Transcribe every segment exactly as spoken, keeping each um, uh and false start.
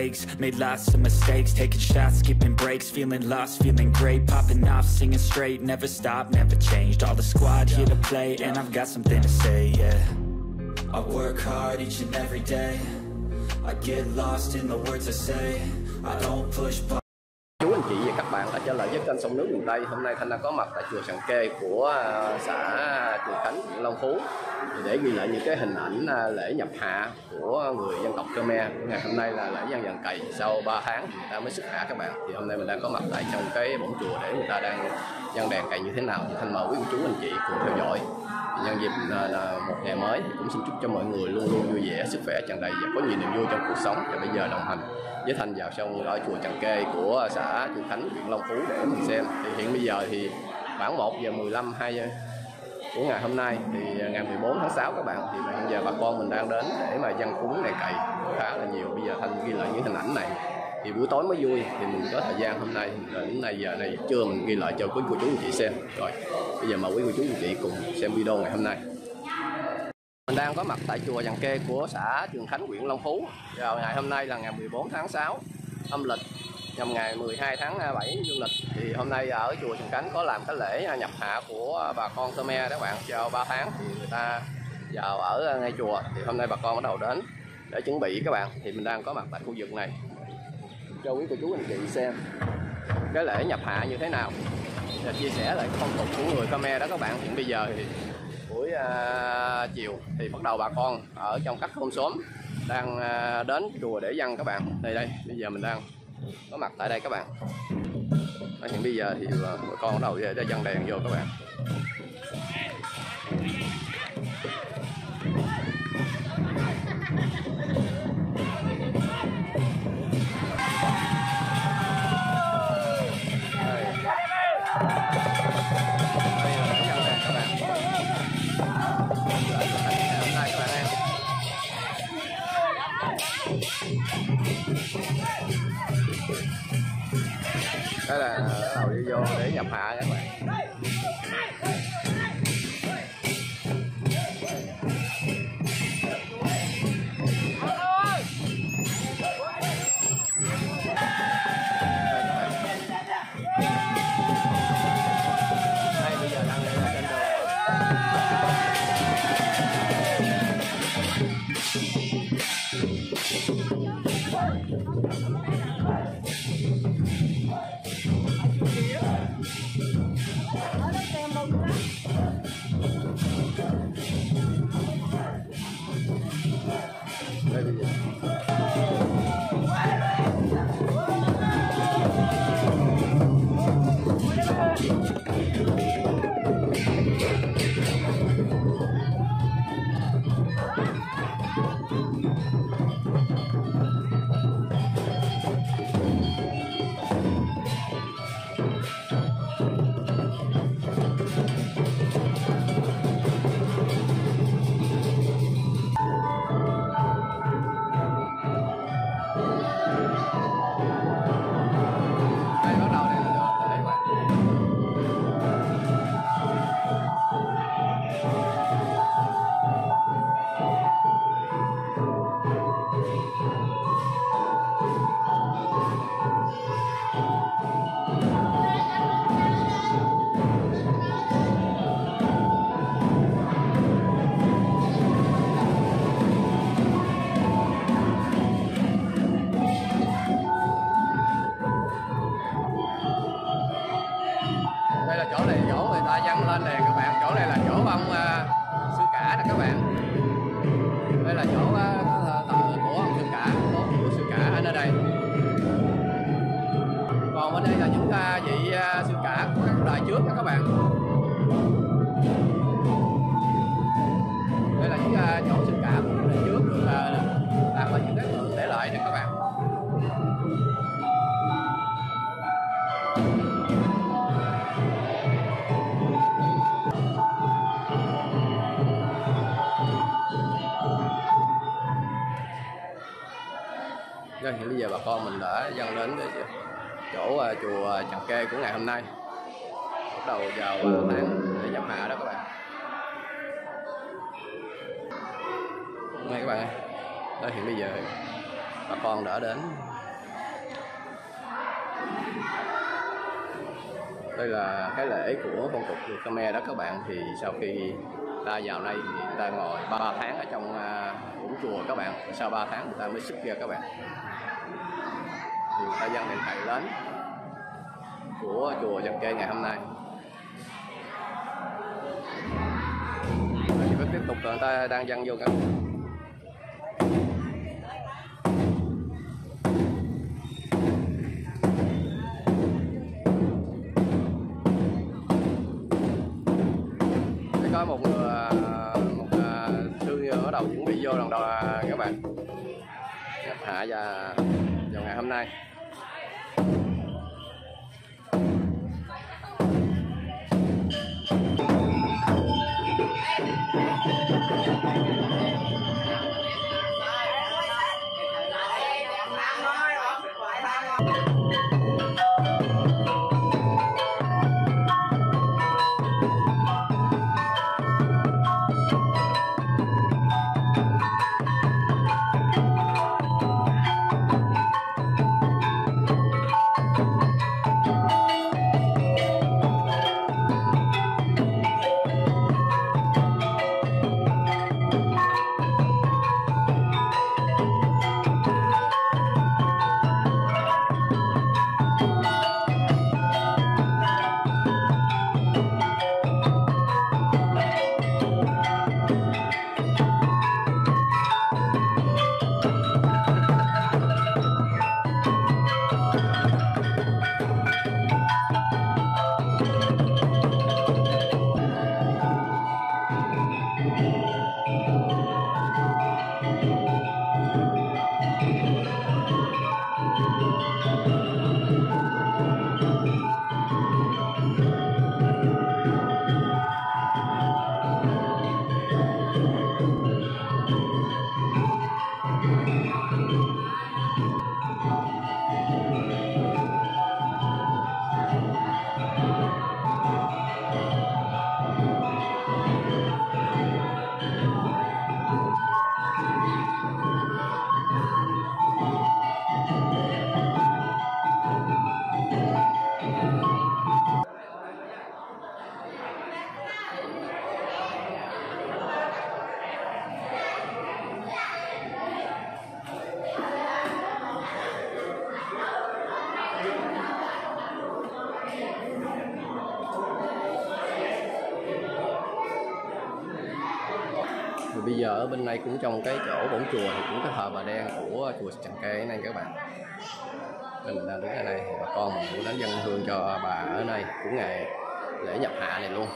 takes. Made lots of mistakes, taking shots, skipping breaks, feeling lost, feeling great, popping off, singing straight, never stopped, never changed. All the squad here to play, and I've got something to say, yeah. I work hard each and every day. I get lost in the words I say. I don't push past. Chú anh chị và các bạn đã trở lại với kênh Sông Nước Miền Tây. Hôm nay Thanh đã có mặt tại chùa Sàng Kê của xã Trường Khánh, huyện Long Phú để ghi lại những cái hình ảnh lễ nhập hạ của người dân tộc Khmer. Ngày hôm nay là lễ dân dần cày, sau ba tháng người ta mới xuất hạ các bạn. Thì hôm nay mình đang có mặt tại trong cái bổn chùa để người ta đang dân đàn cày như thế nào. Thì Thanh mời quý cô chú anh chị cùng theo dõi. Nhân dịp là, là một ngày mới thì cũng xin chúc cho mọi người luôn luôn vui vẻ, sức khỏe tràn đầy và có nhiều niềm vui trong cuộc sống. Và bây giờ đồng hành với Thanh vào trong ở chùa Sàng Kê của xã Trường Khánh, huyện Long Phú để mình xem. Thì hiện bây giờ thì khoảng một giờ mười lăm của ngày hôm nay thì ngày mười bốn tháng sáu các bạn, thì hiện giờ bà con mình đang đến để mà dân cúng này cày khá là nhiều. Bây giờ Thanh ghi lại những hình ảnh này thì buổi tối mới vui, thì mình có thời gian hôm nay đến nay giờ này trưa mình ghi lại cho quý cô chú anh chị xem. Rồi bây giờ mời quý cô chú anh chị cùng xem video ngày hôm nay. Mình đang có mặt tại chùa Sàng Kê của xã Trường Khánh, huyện Long Phú. Giờ ngày hôm nay là ngày mười bốn tháng sáu âm lịch, nhằm ngày mười hai tháng bảy dương lịch. Thì hôm nay ở chùa Sàng Khánh có làm cái lễ nhập hạ của bà con Khmer các bạn. Sau ba tháng thì người ta vào ở ngay chùa, thì hôm nay bà con bắt đầu đến để chuẩn bị các bạn. Thì mình đang có mặt tại khu vực này cho quý cô chú anh chị xem cái lễ nhập hạ như thế nào và chia sẻ lại phong tục của người Khmer đó các bạn. Hiện bây giờ thì buổi à, chiều thì bắt đầu bà con ở trong các thôn xóm đang à, đến chùa để dâng các bạn. Đây đây, bây giờ mình đang có mặt tại đây các bạn. Ở hiện bây giờ thì bà con bắt đầu về để dâng đèn vô các bạn. Đó là bắt đầu đi vô để nhập hạ các bạn. Thì bây giờ bà con mình đã dâng lên để chỗ chùa Sàng Kê của ngày hôm nay, bắt đầu vào tháng để nhập hạ đó các bạn. Hôm nay các bạn ơi, đó hiện bây giờ bà con đã đến Đây là cái lễ của phong tục người Khmer đó các bạn. Thì sau khi ta vào đây thì ta ngồi ba tháng ở trong ủng chùa các bạn. Sau ba tháng người ta mới xuất ra các bạn. Thì ta dâng đèn thầy đến của chùa SangKê ngày hôm nay. Thì có tiếp tục là người ta đang dâng vô các bạn. Có một một sư ở đầu chuẩn bị vô lần đầu là các bạn nhập hạ và vào ngày hôm nay. Bây giờ ở bên này cũng trong cái chỗ bổn chùa thì cũng cái thờ Bà Đen của chùa SangKê này các bạn. Mình đang đứng ở đây, bà con mình cũng đến dâng hương cho bà ở đây cũng ngày lễ nhập hạ này luôn.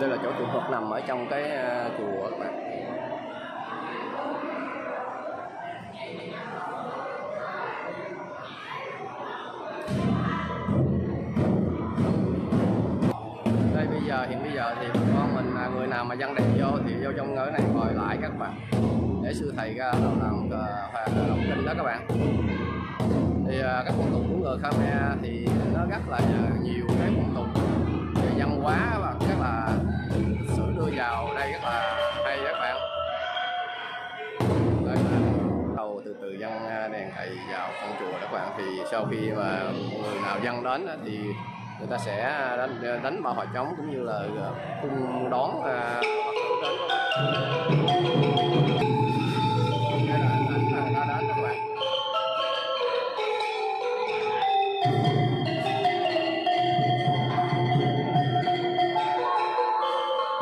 Đây là chỗ tượng Phật nằm ở trong cái chùa các bạn. Đây bây giờ hiện bây giờ thì con mình người nào mà dâng đèn vô thì vô trong ngõ này ngồi lại các bạn để sư thầy ra đầu làm hòa đồng kinh đó các bạn. Thì các phong tục của người Khmer thì nó rất là nhiều cái phong tục văn hóa và các là sự đưa vào đây rất là hay các bạn. Đây là đầu từ từ dâng đèn thầy vào trong chùa các bạn. Thì sau khi mà người nào dâng đến thì người ta sẽ đánh đánh bao hòa trống cũng như là cung đón Phật tử đến các bạn. Các bạn. Hãy subscribe cho kênh Long Phú để không bỏ lỡ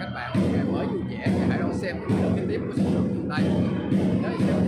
Các bạn ngày mới vui vẻ hãy đón xem video kế tiếp của Sông Nước Miền Tây.